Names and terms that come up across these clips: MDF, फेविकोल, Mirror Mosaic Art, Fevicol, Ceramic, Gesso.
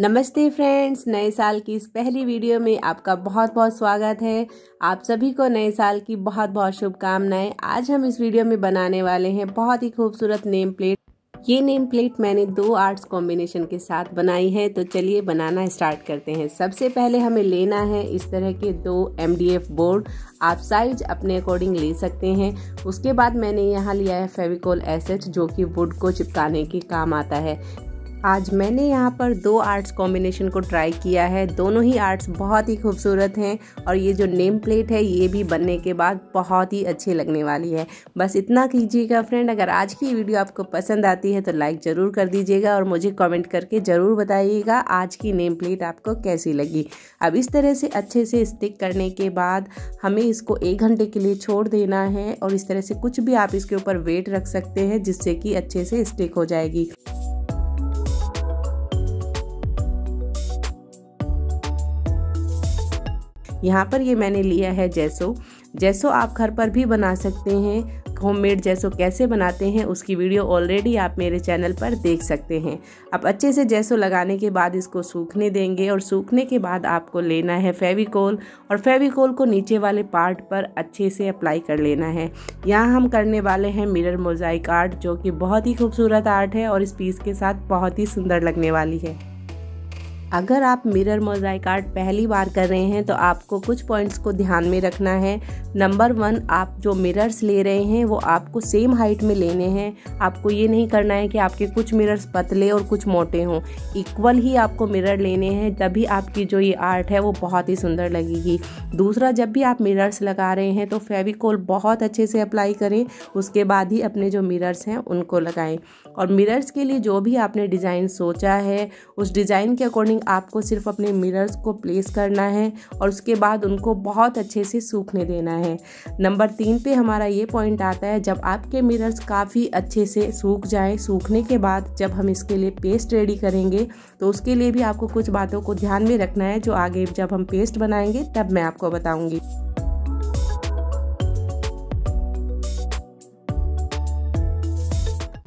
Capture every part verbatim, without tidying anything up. नमस्ते फ्रेंड्स, नए साल की इस पहली वीडियो में आपका बहुत बहुत स्वागत है। आप सभी को नए साल की बहुत बहुत शुभकामनाएं। आज हम इस वीडियो में बनाने वाले हैं बहुत ही खूबसूरत नेम प्लेट। ये नेम प्लेट मैंने दो आर्ट्स कॉम्बिनेशन के साथ बनाई है, तो चलिए बनाना स्टार्ट करते हैं। सबसे पहले हमें लेना है इस तरह के दो एम डी एफ बोर्ड। आप साइज अपने अकॉर्डिंग ले सकते हैं। उसके बाद मैंने यहाँ लिया है फेविकोल एसेट, जो कि वुड को चिपकाने के काम आता है। आज मैंने यहाँ पर दो आर्ट्स कॉम्बिनेशन को ट्राई किया है। दोनों ही आर्ट्स बहुत ही खूबसूरत हैं और ये जो नेम प्लेट है ये भी बनने के बाद बहुत ही अच्छी लगने वाली है। बस इतना कीजिएगा फ्रेंड। अगर आज की वीडियो आपको पसंद आती है तो लाइक ज़रूर कर दीजिएगा और मुझे कमेंट करके ज़रूर बताइएगा आज की नेम प्लेट आपको कैसी लगी। अब इस तरह से अच्छे से स्टिक करने के बाद हमें इसको एक घंटे के लिए छोड़ देना है और इस तरह से कुछ भी आप इसके ऊपर वेट रख सकते हैं जिससे कि अच्छे से स्टिक हो जाएगी। यहाँ पर ये मैंने लिया है जैसो। जैसो आप घर पर भी बना सकते हैं। होममेड जैसो कैसे बनाते हैं उसकी वीडियो ऑलरेडी आप मेरे चैनल पर देख सकते हैं। अब अच्छे से जैसो लगाने के बाद इसको सूखने देंगे और सूखने के बाद आपको लेना है फेविकोल और फेविकोल को नीचे वाले पार्ट पर अच्छे से अप्लाई कर लेना है। यहाँ हम करने वाले हैं मिरर मोजाइक आर्ट, जो कि बहुत ही खूबसूरत आर्ट है और इस पीस के साथ बहुत ही सुंदर लगने वाली है। अगर आप मिरर मोजाइक आर्ट पहली बार कर रहे हैं तो आपको कुछ पॉइंट्स को ध्यान में रखना है। नंबर वन, आप जो मिरर्स ले रहे हैं वो आपको सेम हाइट में लेने हैं। आपको ये नहीं करना है कि आपके कुछ मिरर्स पतले और कुछ मोटे हों। इक्वल ही आपको मिरर लेने हैं, तभी आपकी जो ये आर्ट है वो बहुत ही सुंदर लगेगी। दूसरा, जब भी आप मिरर्स लगा रहे हैं तो फेविकोल बहुत अच्छे से अप्लाई करें, उसके बाद ही अपने जो मिरर्स हैं उनको लगाएँ। और मिरर्स के लिए जो भी आपने डिज़ाइन सोचा है उस डिज़ाइन के अकॉर्डिंग आपको सिर्फ अपने मिरर्स को प्लेस करना है और उसके बाद उनको बहुत अच्छे से सूखने देना है। नंबर तीन पे हमारा ये पॉइंट आता है, जब आपके मिरर्स काफ़ी अच्छे से सूख जाए, सूखने के बाद जब हम इसके लिए पेस्ट रेडी करेंगे तो उसके लिए भी आपको कुछ बातों को ध्यान में रखना है, जो आगे जब हम पेस्ट बनाएंगे तब मैं आपको बताऊंगी।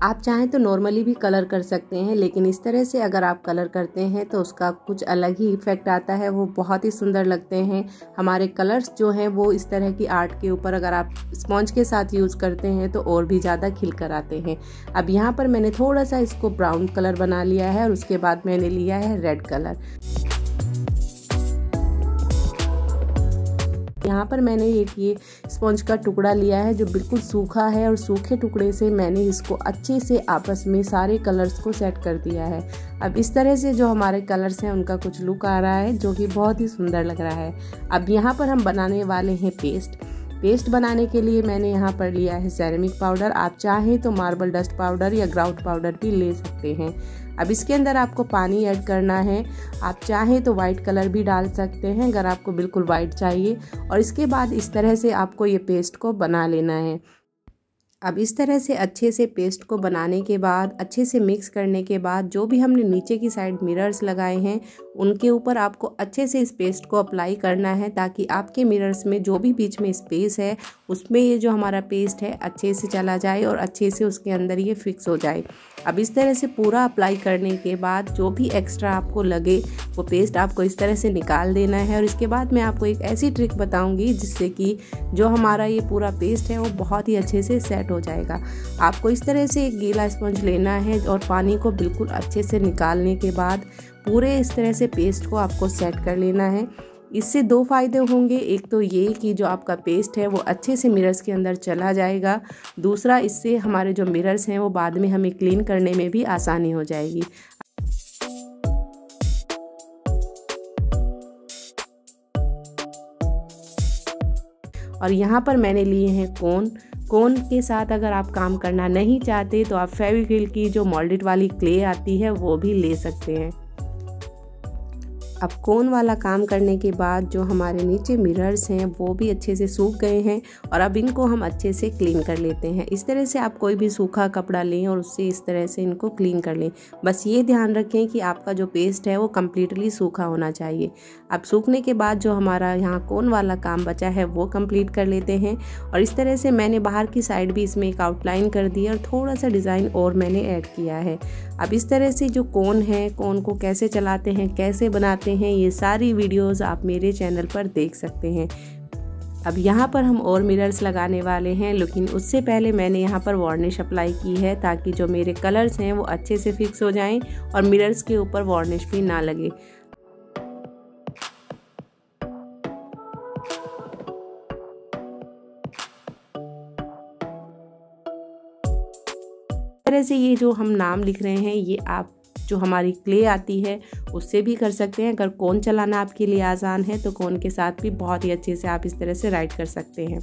आप चाहें तो नॉर्मली भी कलर कर सकते हैं, लेकिन इस तरह से अगर आप कलर करते हैं तो उसका कुछ अलग ही इफ़ेक्ट आता है, वो बहुत ही सुंदर लगते हैं। हमारे कलर्स जो हैं वो इस तरह की आर्ट के ऊपर अगर आप स्पॉन्ज के साथ यूज़ करते हैं तो और भी ज़्यादा खिल कर आते हैं। अब यहाँ पर मैंने थोड़ा सा इसको ब्राउन कलर बना लिया है और उसके बाद मैंने लिया है रेड कलर। यहाँ पर मैंने एक ये स्पॉन्ज का टुकड़ा लिया है जो बिल्कुल सूखा है और सूखे टुकड़े से मैंने इसको अच्छे से आपस में सारे कलर्स को सेट कर दिया है। अब इस तरह से जो हमारे कलर्स हैं उनका कुछ लुक आ रहा है जो कि बहुत ही सुंदर लग रहा है। अब यहाँ पर हम बनाने वाले हैं पेस्ट। पेस्ट बनाने के लिए मैंने यहाँ पर लिया है सेरेमिक पाउडर। आप चाहें तो मार्बल डस्ट पाउडर या ग्राउट पाउडर भी ले सकते हैं। अब इसके अंदर आपको पानी ऐड करना है। आप चाहें तो वाइट कलर भी डाल सकते हैं अगर आपको बिल्कुल वाइट चाहिए। और इसके बाद इस तरह से आपको ये पेस्ट को बना लेना है। अब इस तरह से अच्छे से पेस्ट को बनाने के बाद, अच्छे से मिक्स करने के बाद, जो भी हमने नीचे की साइड मिरर्स लगाए हैं उनके ऊपर आपको अच्छे से इस पेस्ट को अप्लाई करना है, ताकि आपके मिरर्स में जो भी बीच में स्पेस है उसमें ये जो हमारा पेस्ट है अच्छे से चला जाए और अच्छे से उसके अंदर ये फिक्स हो जाए। अब इस तरह से पूरा अप्लाई करने के बाद जो भी एक्स्ट्रा आपको लगे वो पेस्ट आपको इस तरह से निकाल देना है। और इसके बाद मैं आपको एक ऐसी ट्रिक बताऊंगी जिससे कि जो हमारा ये पूरा पेस्ट है वो बहुत ही अच्छे से सेट हो जाएगा। आपको इस तरह से एक गीला स्पंज लेना है और पानी को बिल्कुल अच्छे से निकालने के बाद पूरे इस तरह से पेस्ट को आपको सेट कर लेना है। इससे दो फायदे होंगे। एक तो ये कि जो आपका पेस्ट है वो अच्छे से मिरर्स के अंदर चला जाएगा। दूसरा, इससे हमारे जो मिरर्स हैं वो बाद में हमें क्लीन करने में भी आसानी हो जाएगी। और यहाँ पर मैंने लिए हैं कोन। कोन के साथ अगर आप काम करना नहीं चाहते तो आप फेविकॉल की जो मोल्डेड वाली क्ले आती है वो भी ले सकते हैं। अब कोन वाला काम करने के बाद जो हमारे नीचे मिरर्स हैं वो भी अच्छे से सूख गए हैं और अब इनको हम अच्छे से क्लीन कर लेते हैं। इस तरह से आप कोई भी सूखा कपड़ा लें और उससे इस तरह से इनको क्लीन कर लें। बस ये ध्यान रखें कि आपका जो पेस्ट है वो कम्प्लीटली सूखा होना चाहिए। अब सूखने के बाद जो हमारा यहाँ कोन वाला काम बचा है वो कम्प्लीट कर लेते हैं। और इस तरह से मैंने बाहर की साइड भी इसमें एक आउटलाइन कर दी है और थोड़ा सा डिज़ाइन और मैंने ऐड किया है। अब इस तरह से जो कोन है, कोन को कैसे चलाते हैं, कैसे बनाते हैं, ये सारी वीडियोस आप मेरे चैनल पर देख सकते हैं। अब यहाँ पर हम और मिरर्स लगाने वाले हैं, लेकिन उससे पहले मैंने यहाँ पर वार्निश अप्लाई की है ताकि जो मेरे कलर्स हैं वो अच्छे से फिक्स हो जाएं और मिरर्स के ऊपर वार्निश भी ना लगे। तरह से ये जो हम नाम लिख रहे हैं, ये आप जो हमारी क्ले आती है उससे भी कर सकते हैं। अगर कोन चलाना आपके लिए आसान है तो कोन के साथ भी बहुत ही अच्छे से आप इस तरह से राइट कर सकते हैं।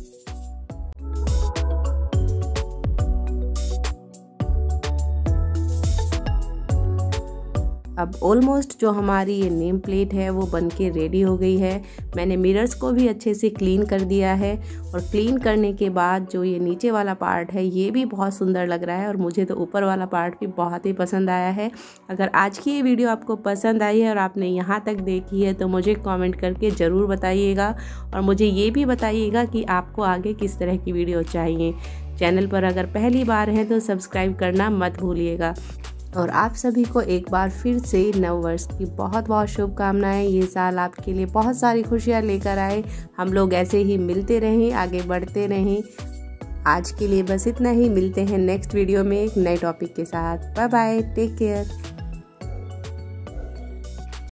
अब ऑलमोस्ट जो हमारी ये नेम प्लेट है वो बनके रेडी हो गई है। मैंने मिरर्स को भी अच्छे से क्लीन कर दिया है और क्लीन करने के बाद जो ये नीचे वाला पार्ट है ये भी बहुत सुंदर लग रहा है और मुझे तो ऊपर वाला पार्ट भी बहुत ही पसंद आया है। अगर आज की ये वीडियो आपको पसंद आई है और आपने यहाँ तक देखी है तो मुझे कॉमेंट करके ज़रूर बताइएगा और मुझे ये भी बताइएगा कि आपको आगे किस तरह की वीडियो चाहिए। चैनल पर अगर पहली बार हैं तो सब्सक्राइब करना मत भूलिएगा और आप सभी को एक बार फिर से नववर्ष की बहुत बहुत शुभकामनाएं। ये साल आपके लिए बहुत सारी खुशियां लेकर आए। हम लोग ऐसे ही मिलते रहें, आगे बढ़ते रहें। आज के लिए बस इतना ही, मिलते हैं नेक्स्ट वीडियो में एक नए टॉपिक के साथ। Bye bye, take care.